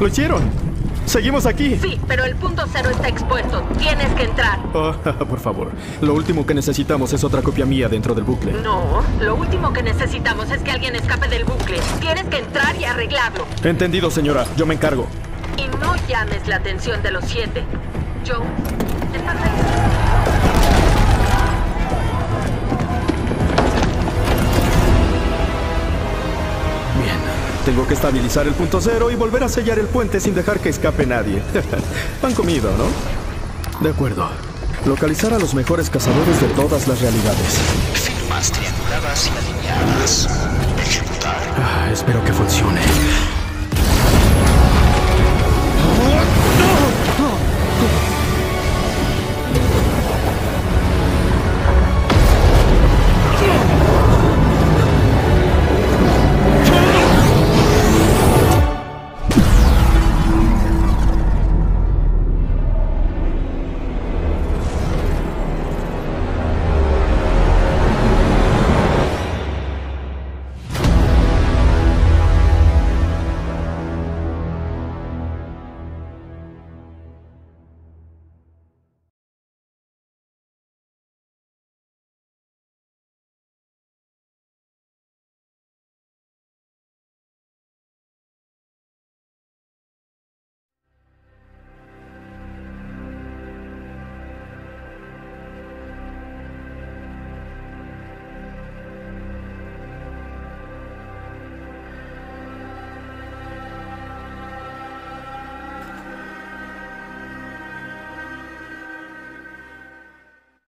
¡Lo hicieron! ¡Seguimos aquí! Sí, pero el punto cero está expuesto. Tienes que entrar. Oh, por favor. Lo último que necesitamos es otra copia mía dentro del bucle. No, lo último que necesitamos es que alguien escape del bucle. Tienes que entrar y arreglarlo. Entendido, señora. Yo me encargo. Y no llames la atención de los 7. Joe, ¿estás ahí? Tengo que estabilizar el punto cero y volver a sellar el puente sin dejar que escape nadie. Han comido, ¿no? De acuerdo. Localizar a los mejores cazadores de todas las realidades. Firmas trianguladas y alineadas. Ejecutar. Espero que funcione.